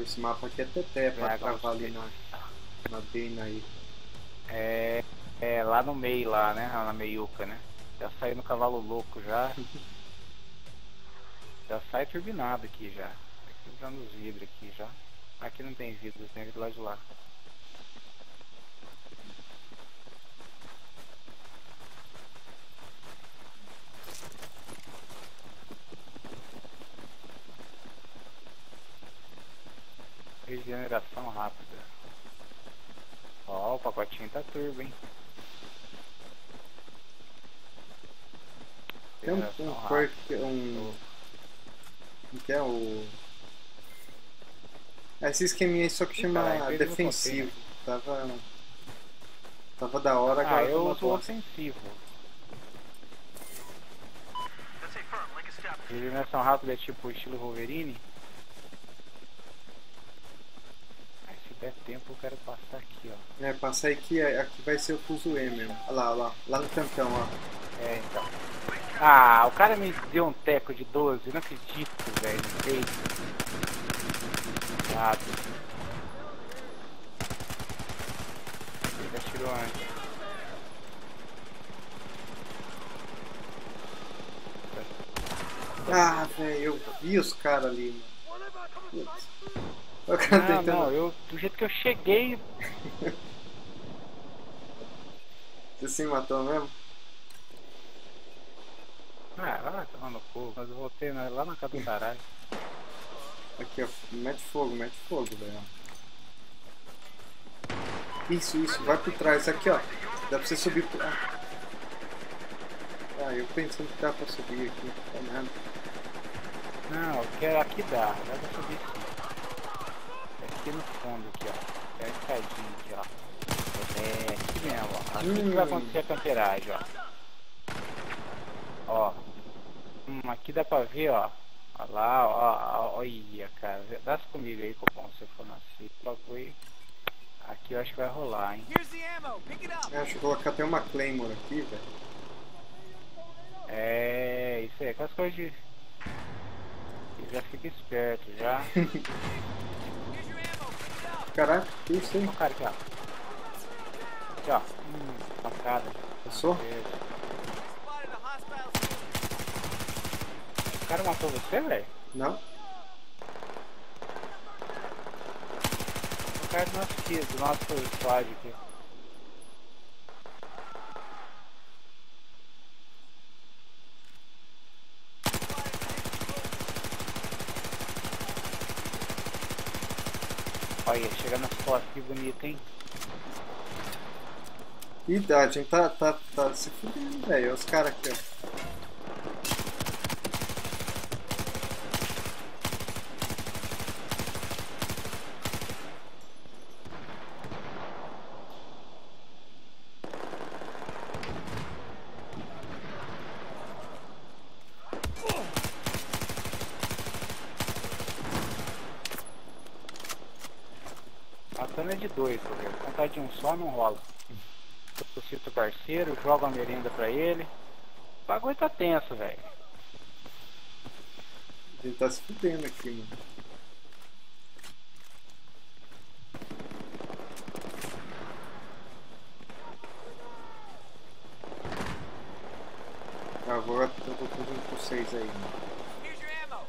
água. Esse mapa aqui é teté pra travar ali na bina aí. É lá no meio lá, né? Na meiuca, né? Já saiu no cavalo louco já. Já sai turbinado aqui já. Aqui tá nos vidros aqui já. Aqui não tem vidro, tem aqui do lado de lá. Regeneração rápida. Ó, o pacotinho tá turbo, hein? Tem um perk, que é o... Esse esqueminha aí só que chama defensivo. Tava da hora, agora eu tô ofensivo. Regeneração rápida é tipo estilo Wolverine? É tempo, eu quero passar aqui, ó. É, passar aqui, aqui vai ser o fuso E mesmo. Olha lá, olha lá. Lá no cantão, ó. É, então. Ah, o cara me deu um teco de 12, eu não acredito, velho. Ele atirou antes. Ah, velho, eu vi os caras ali, mano. Eu do jeito que eu cheguei. Você se matou mesmo? Ah, vai tomar no fogo, mas eu voltei lá na casa do caralho. Aqui ó, mete fogo, velho. Isso, vai por trás, aqui ó. Dá pra você subir por... Ah, eu pensando que dá pra subir aqui, tá nada. Não, aqui dá pra subir sim. Aqui no fundo, aqui ó, é a escadinha aqui ó, é aqui mesmo ó, aqui que vai acontecer a camperagem ó, aqui dá pra ver ó, olha lá ó, olha cara, dá-se comigo aí Copom, se eu for nascer, logo aqui eu acho que vai rolar hein, eu acho que vou colocar até uma Claymore aqui velho, é isso aí, aquelas coisas de, eu já fica esperto já. Caraca, que isso aí? Olha o cara aqui, ó. Aqui, ó. Facada. Passou? O cara matou você, velho? Não. O cara do nosso squad aqui. Olha, chega nas costas, que bonito, hein? Ih, a gente tá se fudendo, velho. Olha os caras aqui, de dois, velho. Vontade de um só não rola. Eu cito o parceiro, jogo a merenda pra ele. O bagulho tá tenso, velho. Ele tá se fudendo aqui, mano. Agora eu tô fazendo com vocês aí, mano.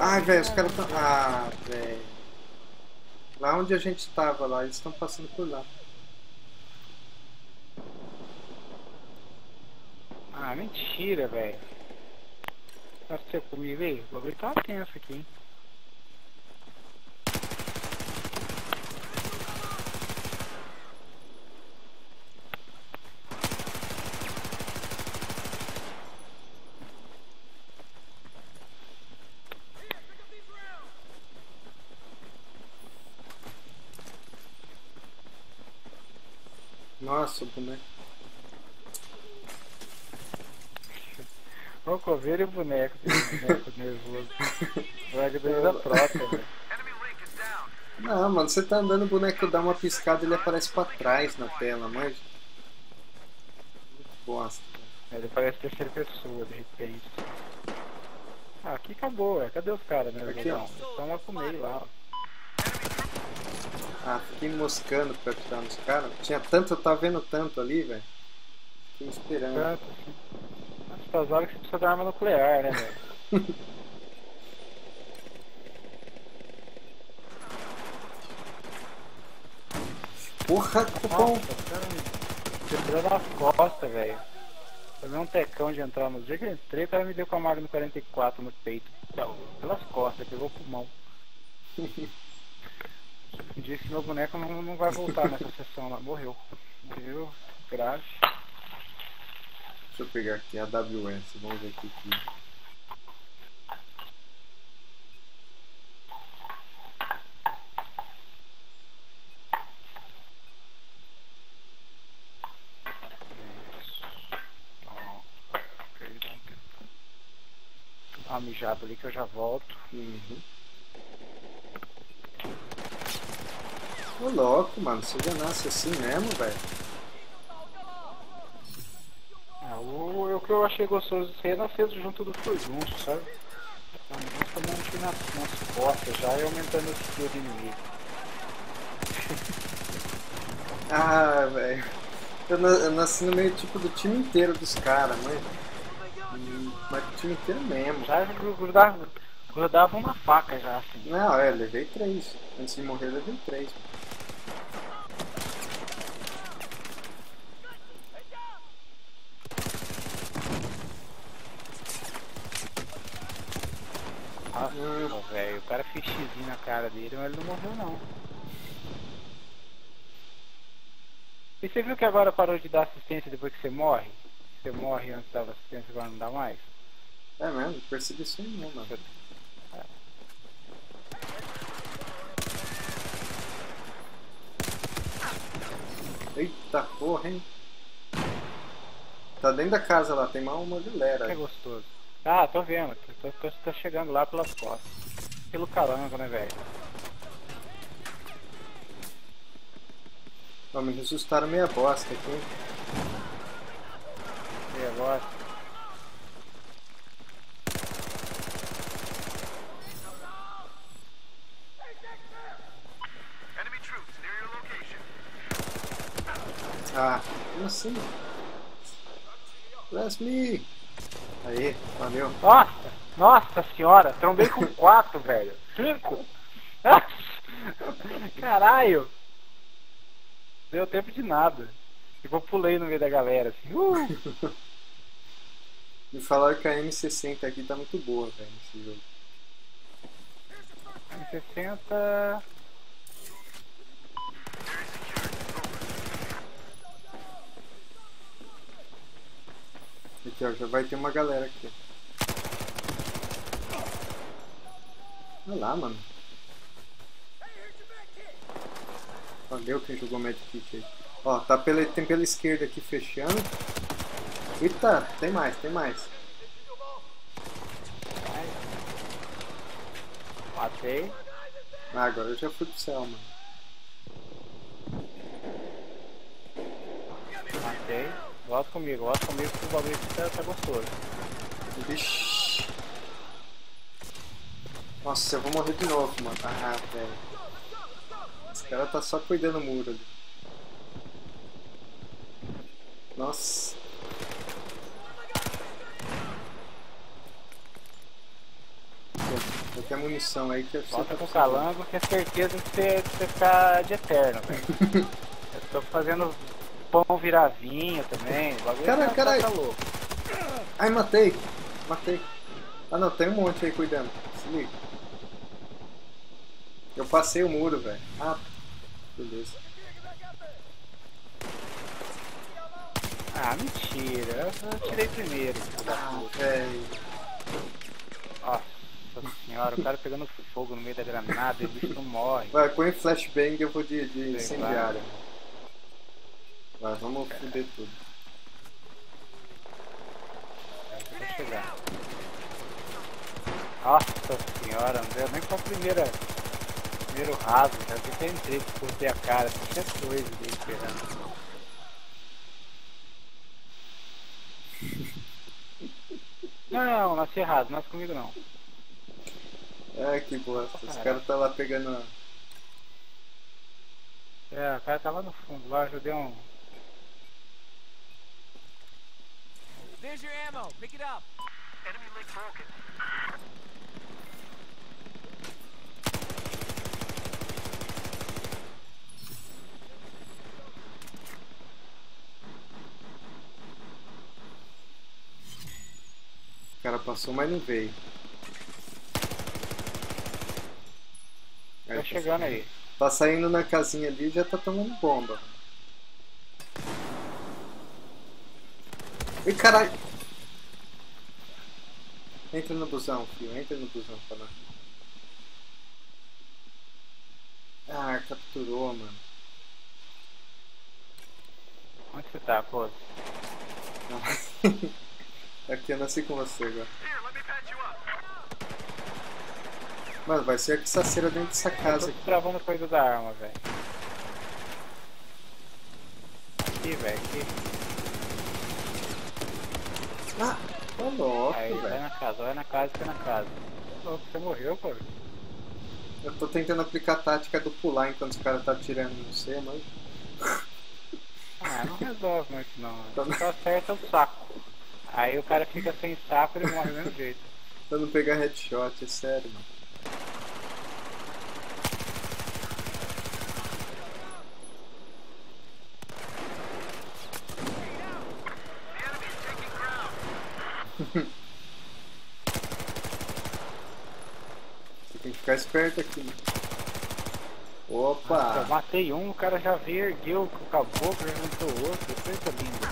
Ai, velho, os caras tão... Ah, velho. Lá onde a gente tava lá, eles estão passando por lá. Ah, mentira, velho. Tá você comigo aí? O bagulho tá tenso aqui, hein? Nossa, o boneco. O coveiro e o boneco. Boneco nervoso. Vai da troca, velho. Não, mano, você tá andando, o boneco dá uma piscada e ele aparece pra trás na tela, manja. Bosta. Ele parece terceira pessoa, de repente. Ah, aqui acabou, ué. Cadê os caras, né? Aqui, ó. Só um acumei lá, ó. Ah, fiquei moscando pra atirar nos caras. Tinha tanto, eu tava vendo tanto ali, velho. Fiquei esperando. Nessas horas que você precisa da arma nuclear, né, velho? Porra, cupom! Quebrou nas costas, velho. Tomei um tecão de entrar no dia que eu entrei, o cara me deu com a Magno 44 no peito. Pelas costas, pegou o pulmão. Diz que meu boneco não vai voltar nessa sessão lá. Morreu. Morreu. Grave. Deixa eu pegar aqui a AWS. Vamos ver aqui. Dá uma mijada ali que eu já volto. Uhum. Ô louco, mano, se enganasse assim mesmo, velho. É, o que eu achei gostoso de ser nasceu junto do furgunço, sabe? A gente tomou um tiro nas costas já e aumentando o skill do inimigo. Ah, velho. Eu nasci no meio tipo do time inteiro dos caras, mãe. Mas do time inteiro mesmo. Já grudava uma faca já, assim. Não, é, levei 3. Antes de morrer, levei 3. Ah, velho, o cara fez xizinho na cara dele, mas ele não morreu, não. E você viu que agora parou de dar assistência depois que você morre? Você morre antes da assistência, agora não dá mais? É mesmo, percebi isso aí, não, mano. Eita porra, hein? Tá dentro da casa lá, tem mais uma galera. É gostoso. Ah, tô vendo. Tô chegando lá pelas costas. Pelo calango, né, velho? Ó, me ressuscitaram meia bosta aqui. Meia bosta. Ah, como assim? Bless me! Aê, valeu. Nossa, nossa senhora, trombei com 4, velho. 5? Caralho! Deu tempo de nada. Tipo, eu pulei no meio da galera, assim. Me falaram que a M60 aqui tá muito boa, velho, nesse jogo. M60... Aqui, ó, já vai ter uma galera aqui. Olha lá, mano. Valeu quem jogou medkit aí. Ó, tá pela, tem pela esquerda aqui fechando. Eita, tem mais, tem mais. Matei. Ah, agora eu já fui pro céu, mano. Matei. Gosta comigo que o bagulho tá gostoso. Vixi. Nossa, eu vou morrer de novo, mano. Ah, velho. Esse cara tá só cuidando do muro ali. Nossa. Tem até munição aí que eu preciso. Bota com calango que é certeza que você ficar de eterno, velho. Eu tô fazendo... Pão virar vinho também, o bagulho tá louco. Ai, matei, matei. Ah não, tem um monte aí cuidando, se liga. Eu passei o muro, velho. Ah, beleza. Ah, mentira, eu tirei primeiro. Ah, velho. Nossa senhora, o cara pegando fogo no meio da granada e o bicho não morre. Vai, põe flashbang, eu vou de incendiário. Vai, vamos foder tudo. Vai chegar. Nossa senhora, não deu nem com a primeiro raso, já até entrei, cortei a cara, tinha coisa ali esperando. Não, nasci errado, nasce comigo não. É, que bosta. Os caras tá lá pegando... É, o cara tá lá no fundo, lá ajudei um... There's your ammo, pick it up. Enemy link broken. O cara passou, mas não veio. Tá chegando aí. Tá saindo na casinha ali e já tá tomando bomba. Ih, caralho! Entra no busão, filho. Entra no busão, falar. Ah, capturou, mano. Onde você tá, pô? Aqui eu nasci com você agora. Mano, vai ser aqui essa cera dentro dessa casa aqui. Eu tô travando coisa da arma, velho. Aqui, velho, aqui. Ah, tô louco, velho. Vai na casa, fica na casa. Tô louco, você morreu, pô. Eu tô tentando aplicar a tática do pular enquanto os caras tá atirando em você, mas... Ah, não resolve muito não. Só acerta o saco. Aí o cara fica sem saco e ele morre do mesmo jeito. Pra não pegar headshot, é sério, mano. Você tem que ficar esperto aqui. Opa! Nossa, eu matei um, o cara já veio, ergueu o caboclo, já matou o outro, foi isso lindo.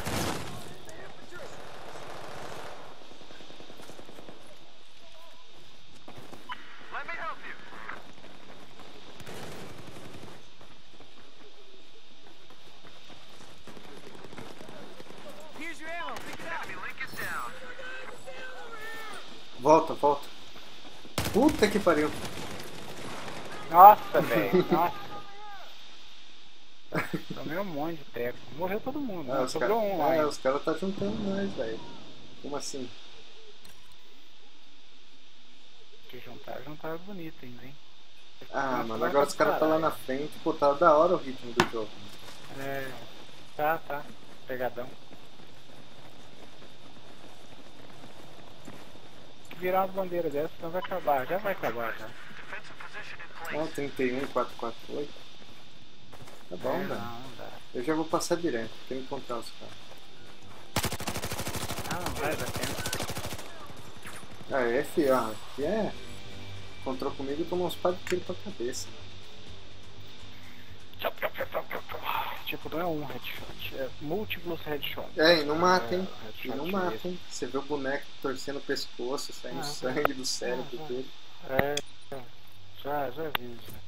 Volta, volta. Puta que pariu. Nossa, velho. Nossa. Tomei um monte de teco. Morreu todo mundo. Ah, sobrou um lá. Ah, os caras tá juntando nós, velho. Como assim? Que juntaram bonito ainda, hein? Ah, mano, agora os caras tá lá na frente. Pô, tá da hora o ritmo do jogo. É. Tá. Pegadão. Virar uma bandeira dessa, senão vai acabar, já vai acabar já. Ó, 31, 448. Tá bom, velho. Eu já vou passar direto, tem que encontrar os caras. Ah, não vai dar tempo. Ah, é F, ó, aqui é. Encontrou comigo e tomou uns par de tiro pra cabeça. Tipo, não é um headshot, é múltiplos headshots. É, e não mata, hein? E não mata, hein? Você vê o boneco torcendo o pescoço, saindo sangue do cérebro dele. É, já vi isso.